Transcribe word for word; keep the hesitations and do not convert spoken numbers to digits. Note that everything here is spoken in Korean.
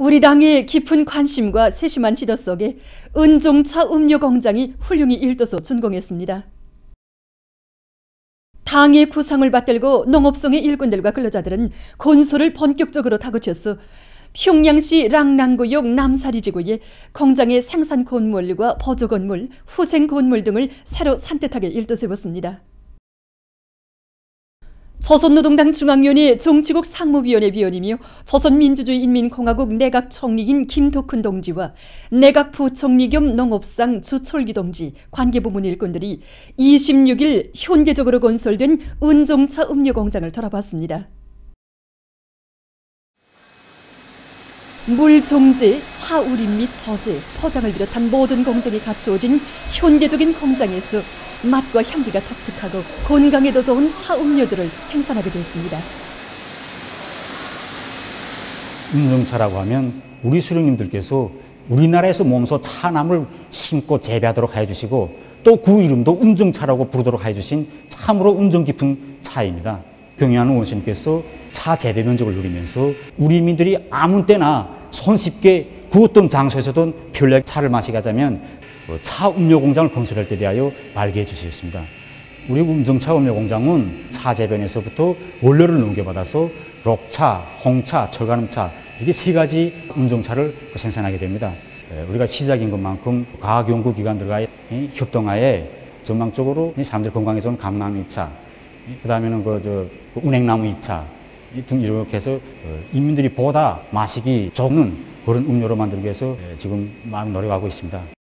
우리 당의 깊은 관심과 세심한 지도 속에 은종차 음료 공장이 훌륭히 일도소 준공했습니다. 당의 구상을 받들고 농업성의 일꾼들과 근로자들은 건설을 본격적으로 다그쳤어 평양시 랑랑구역 남사리지구에 공장의 생산 건물과 보조 건물, 후생 건물 등을 새로 산뜻하게 일도세웠습니다. 조선노동당 중앙위원회 정치국 상무위원회 위원이며 조선민주주의인민공화국 내각총리인 김덕훈 동지와 내각부총리 겸 농업상 주철기 동지, 관계부문 일꾼들이 이십육일 현대적으로 건설된 은정차 음료공장을 돌아봤습니다. 물 정제, 차 우림 및 저제, 포장을 비롯한 모든 공정이 갖추어진 현대적인 공장에서 맛과 향기가 독특하고 건강에도 좋은 차 음료들을 생산하게 됐습니다. 운정차라고 하면 우리 수령님들께서 우리나라에서 몸소 차나물 심고 재배하도록 해주시고 또 그 이름도 운정차라고 부르도록 해주신 참으로 운정 깊은 차입니다. 경영하는 원수님께서 차 재배 면적을 누리면서 우리 인민들이 아무 때나 손쉽게 그 어떤 장소에서든 편리하게 차를 마시게 하자면 차 음료 공장을 건설할 때 대하여 말게 해주셨습니다. 우리 운정차 음료 공장은 차 재배에서부터 원료를 넘겨받아서 록차, 홍차, 철가음차 이렇게 세 가지 운정차를 생산하게 됩니다. 우리가 시작인 것만큼 과학 연구 기관들과의 협동하에 전망적으로 사람들 건강에 좋은 감남유차, 그다음에는 그 저 운행나무 입차 등 이렇게 해서 인민들이 보다 마시기 좋은 그런 음료로 만들기 위해서 지금 많이 노력하고 있습니다.